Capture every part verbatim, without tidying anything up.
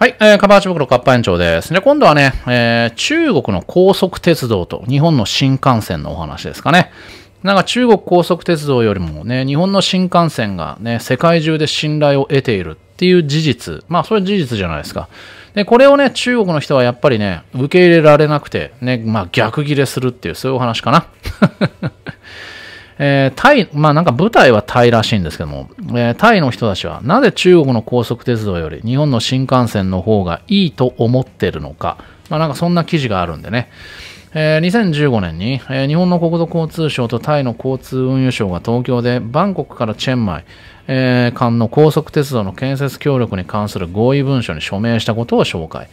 はい、えー、カバーチボクロカッパ園長ですね。今度はね、えー、中国の高速鉄道と日本の新幹線のお話ですかね。なんか中国高速鉄道よりもね、日本の新幹線がね、世界中で信頼を得ているっていう事実。まあ、それは事実じゃないですか。で、これをね、中国の人はやっぱりね、受け入れられなくて、ね、まあ、逆ギレするっていう、そういうお話かな。えー、タイ、まあなんか舞台はタイらしいんですけども、えー、タイの人たちはなぜ中国の高速鉄道より日本の新幹線の方がいいと思ってるのか、まあなんかそんな記事があるんでね、えー、にせんじゅうごねんに、えー、日本の国土交通省とタイの交通運輸省が東京でバンコクからチェンマイ、えー、間の高速鉄道の建設協力に関する合意文書に署名したことを紹介。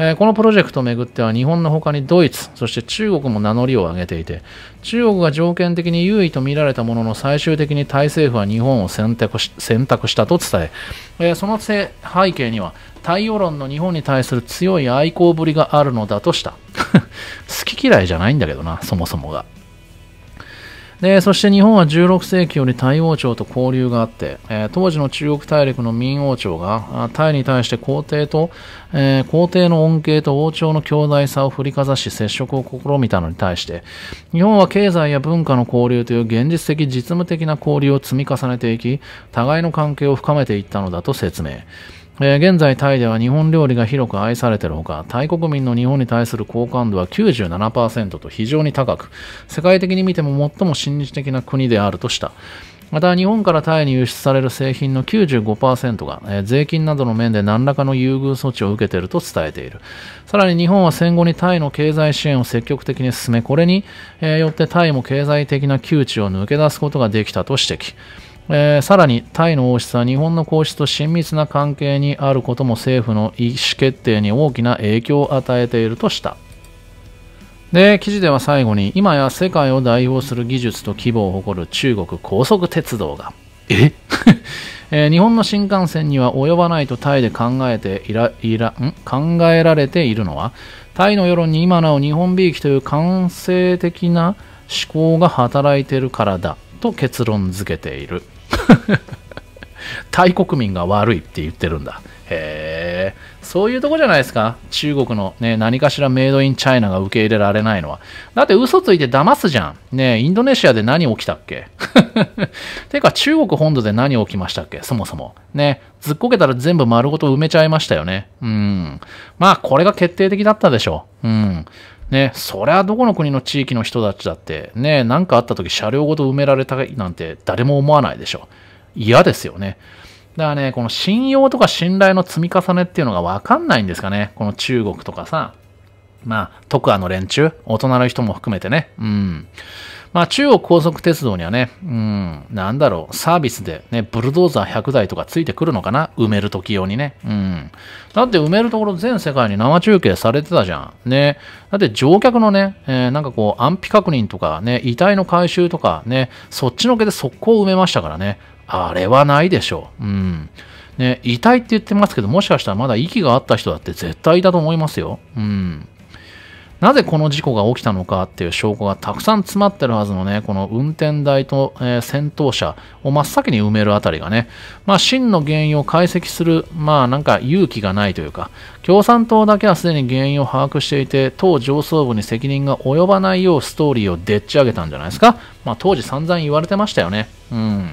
えー、このプロジェクトをめぐっては日本の他にドイツ、そして中国も名乗りを上げていて、中国が条件的に優位と見られたものの最終的にタイ政府は日本を選択し、選択したと伝え、えー、その背景にはタイ世論の日本に対する強い愛好ぶりがあるのだとした。好き嫌いじゃないんだけどな、そもそもが。でそして日本はじゅうろくせいきよりタイ王朝と交流があって、えー、当時の中国大陸の明王朝がタイに対して皇帝と、えー、皇帝の恩恵と王朝の強大さを振りかざし接触を試みたのに対して日本は経済や文化の交流という現実的実務的な交流を積み重ねていき互いの関係を深めていったのだと説明。現在タイでは日本料理が広く愛されているほか、タイ国民の日本に対する好感度は きゅうじゅうななパーセント と非常に高く、世界的に見ても最も親日的な国であるとした。また、日本からタイに輸出される製品の きゅうじゅうごパーセント が税金などの面で何らかの優遇措置を受けていると伝えている。さらに日本は戦後にタイの経済支援を積極的に進め、これによってタイも経済的な窮地を抜け出すことができたと指摘。えー、さらにタイの王室は日本の皇室と親密な関係にあることも政府の意思決定に大きな影響を与えているとした。で、記事では最後に今や世界を代表する技術と規模を誇る中国高速鉄道がええー、日本の新幹線には及ばないとタイで考えていら、いら、ん?考えられているのはタイの世論に今なお日本びいきという感性的な思考が働いているからだと結論付けている。タイ国民が悪いって言ってるんだ。へえ、そういうとこじゃないですか。中国のね、何かしらメイドインチャイナが受け入れられないのは。だって嘘ついて騙すじゃん。ねえ、インドネシアで何起きたっけ？てか中国本土で何起きましたっけ？そもそも。ね、ずっこけたら全部丸ごと埋めちゃいましたよね。うん。まあこれが決定的だったでしょう。うん。ね、そりゃどこの国の地域の人たちだって、ね、なんかあった時車両ごと埋められたなんて誰も思わないでしょ。嫌ですよね。だからね、この信用とか信頼の積み重ねっていうのが分かんないんですかね。この中国とかさ、まあ、特亜の連中、大人の人も含めてね。うん。まあ、中国高速鉄道にはね、うん、なんだろう、サービスでね、ブルドーザーひゃくだいとかついてくるのかな、埋める時用にね。うん。だって埋めるところ全世界に生中継されてたじゃん。ね。だって乗客のね、えー、なんかこう、安否確認とかね、遺体の回収とかね、そっちのけで速攻埋めましたからね。あれはないでしょう。うん。ね、遺体って言ってますけど、もしかしたらまだ息があった人だって絶対いたと思いますよ。うん。なぜこの事故が起きたのかっていう証拠がたくさん詰まってるはずのね、この運転台と、えー、先頭車を真っ先に埋めるあたりがね、まあ真の原因を解析する、まあなんか勇気がないというか、共産党だけはすでに原因を把握していて、党上層部に責任が及ばないようストーリーをでっち上げたんじゃないですか。まあ当時散々言われてましたよね。うん。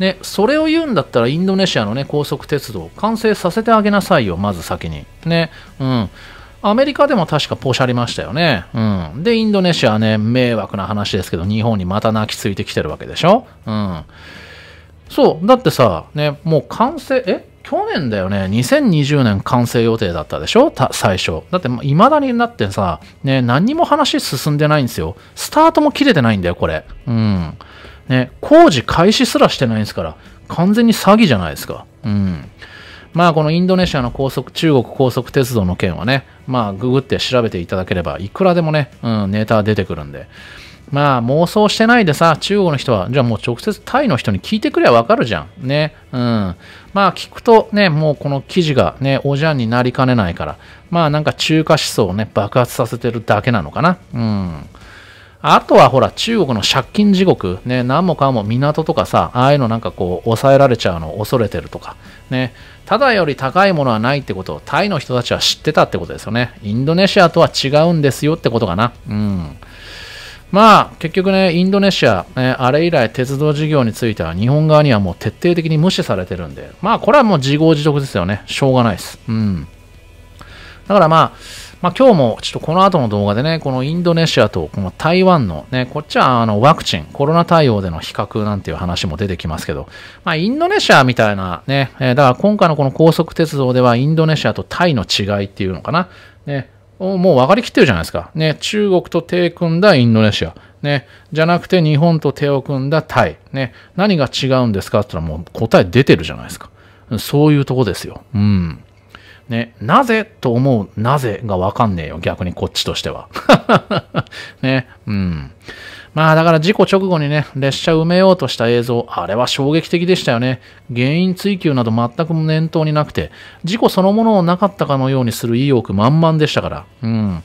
ね、それを言うんだったらインドネシアのね、高速鉄道完成させてあげなさいよ、まず先に。ね、うん。アメリカでも確かポシャりましたよね。うん。で、インドネシアはね、迷惑な話ですけど、日本にまた泣きついてきてるわけでしょ。うん。そう。だってさ、ね、もう完成、え去年だよね。にせんにじゅうねん完成予定だったでしょた最初。だって、いまだになってさ、ね、何にも話進んでないんですよ。スタートも切れてないんだよ、これ。うん。ね、工事開始すらしてないんですから、完全に詐欺じゃないですか。うん。まあこのインドネシアの高速、中国高速鉄道の件はね、まあググって調べていただければいくらでもね、うん、ネタ出てくるんで。まあ妄想してないでさ、中国の人は、じゃあもう直接タイの人に聞いてくればわかるじゃん。ね。うん。まあ聞くとね、もうこの記事がね、おじゃんになりかねないから、まあなんか中華思想をね、爆発させてるだけなのかな。うん。あとはほら、中国の借金地獄、ね、何もかも港とかさ、ああいうのなんかこう、抑えられちゃうのを恐れてるとか、ね、ただより高いものはないってことをタイの人たちは知ってたってことですよね。インドネシアとは違うんですよってことかな。うん。まあ、結局ね、インドネシア、ね、あれ以来鉄道事業については日本側にはもう徹底的に無視されてるんで、まあ、これはもう自業自得ですよね。しょうがないです。うん。だからまあ、まあ、今日もちょっとこの後の動画でね、このインドネシアとこの台湾のね、こっちはあのワクチン、コロナ対応での比較なんていう話も出てきますけど、まあ、インドネシアみたいなね、えー、だから今回のこの高速鉄道ではインドネシアとタイの違いっていうのかな、ね、もう分かりきってるじゃないですか。ね、中国と手を組んだインドネシア、ね、じゃなくて日本と手を組んだタイ、ね、何が違うんですかって言ったらもう答え出てるじゃないですか。そういうとこですよ。うん。ね、なぜと思うなぜがわかんねえよ、逆にこっちとしては。ね、うん。まあだから事故直後にね、列車埋めようとした映像、あれは衝撃的でしたよね。原因追及など全く念頭になくて、事故そのものをなかったかのようにする意欲満々でしたから。うん。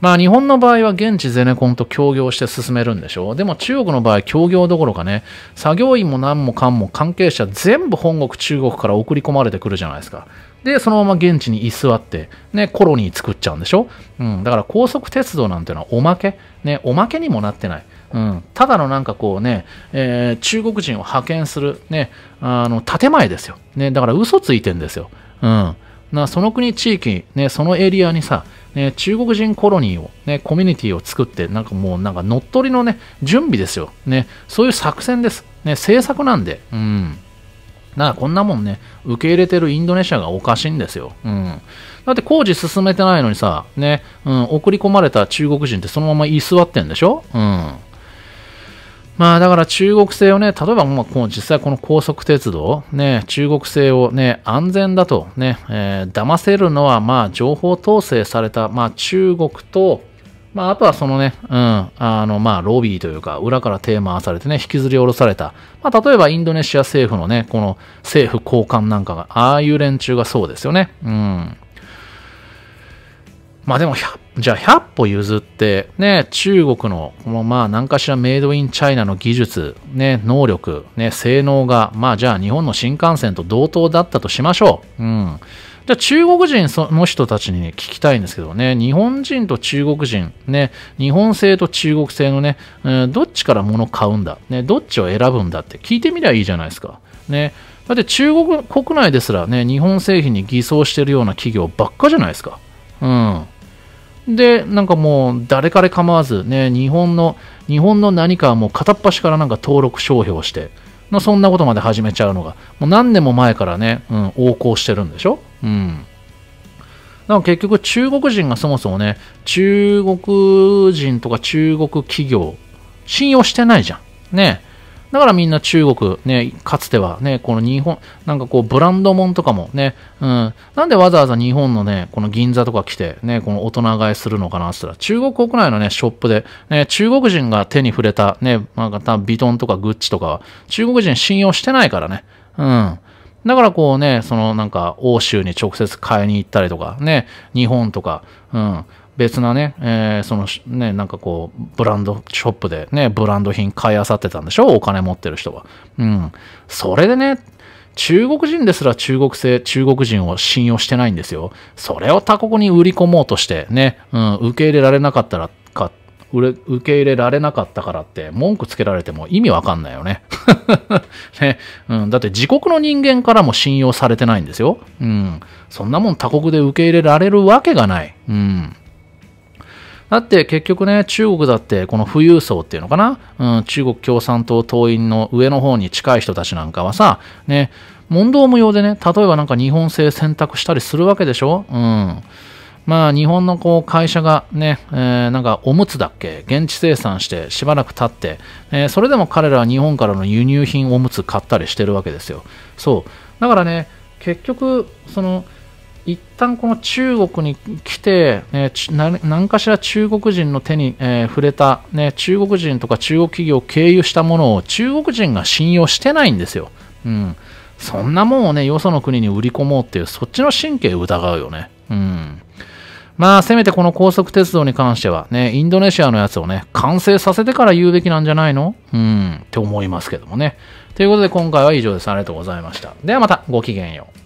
まあ日本の場合は現地ゼネコンと協業して進めるんでしょう。でも中国の場合協業どころかね、作業員も何もかんも関係者全部本国中国から送り込まれてくるじゃないですか。で、そのまま現地に居座って、ね、コロニー作っちゃうんでしょ。うん。だから高速鉄道なんていうのはおまけ。ね、おまけにもなってない。うん。ただのなんかこうね、えー、中国人を派遣する、ね、あの、建前ですよ。ね、だから嘘ついてんですよ。うん。なその国地域、ね、そのエリアにさ、ね、中国人コロニーを、ね、コミュニティを作ってなんかもうなんか乗っ取りの、ね、準備ですよ、ね、そういう作戦です、ね、政策なんで、うん、なんかこんなもんね受け入れてるインドネシアがおかしいんですよ、うん、だって工事進めてないのにさ、ね、うん、送り込まれた中国人ってそのまま居座ってんでしょ、うんまあだから中国製をね、例えばもうこの実際この高速鉄道、ね、中国製をね、安全だとね、えー、騙せるのはまあ情報統制された、まあ中国と、まああとはそのね、うん、あのまあロビーというか裏から手回されてね、引きずり下ろされた。まあ例えばインドネシア政府のね、この政府高官なんかが、ああいう連中がそうですよね。うん。まあでも、じゃあひゃく歩譲って、ね、中国の、このまあ何かしらメイドインチャイナの技術、ね、能力、ね、性能が、まあじゃあ日本の新幹線と同等だったとしましょう。うん。じゃあ中国人その人たちに聞きたいんですけどね、日本人と中国人、ね、日本製と中国製のね、うん、どっちから物買うんだ、ね、どっちを選ぶんだって聞いてみりゃいいじゃないですか。ね。だって中国国内ですらね、日本製品に偽装してるような企業ばっかじゃないですか。うん。で、なんかもう、誰彼構わず、ね、日本の、日本の何かはもう片っ端からなんか登録商標して、のそんなことまで始めちゃうのが、もう何年も前からね、うん、横行してるんでしょ？うん。だから結局、中国人がそもそもね、中国人とか中国企業、信用してないじゃん。ね。だからみんな中国、ね、かつてはね、この日本、なんかこうブランドもんとかもね、うん、なんでわざわざ日本のね、この銀座とか来てね、この大人買いするのかなって言ったら、中国国内のね、ショップで、ね、中国人が手に触れたね、なんかたビトンとかグッチとかは、中国人信用してないからね、うん。だからこうね、そのなんか欧州に直接買いに行ったりとか、ね、日本とか、うん。別なね、えー、そのね、なんかこう、ブランドショップでね、ブランド品買い漁ってたんでしょ？お金持ってる人は。うん。それでね、中国人ですら中国製、中国人を信用してないんですよ。それを他国に売り込もうとしてね、うん、受け入れられなかったらか、受け入れられなかったからって文句つけられても意味わかんないよね。ね、うん。だって自国の人間からも信用されてないんですよ。うん。そんなもん他国で受け入れられるわけがない。うん。だって結局ね、中国だってこの富裕層っていうのかな、うん、中国共産党党員の上の方に近い人たちなんかはさ、ね、問答無用でね、例えばなんか日本製選択したりするわけでしょ、うん、まあ日本のこう会社がね、えー、なんかおむつだっけ、現地生産してしばらく経って、えー、それでも彼らは日本からの輸入品おむつ買ったりしてるわけですよ。そう。だからね、結局、その、一旦この中国に来て、えー、何かしら中国人の手に、えー、触れた、ね、中国人とか中国企業を経由したものを中国人が信用してないんですよ。うん。そんなもんをね、よその国に売り込もうっていう、そっちの神経疑うよね。うん。まあ、せめてこの高速鉄道に関してはね、インドネシアのやつをね、完成させてから言うべきなんじゃないの？うん、って思いますけどもね。ということで今回は以上です。ありがとうございました。ではまた、ごきげんよう。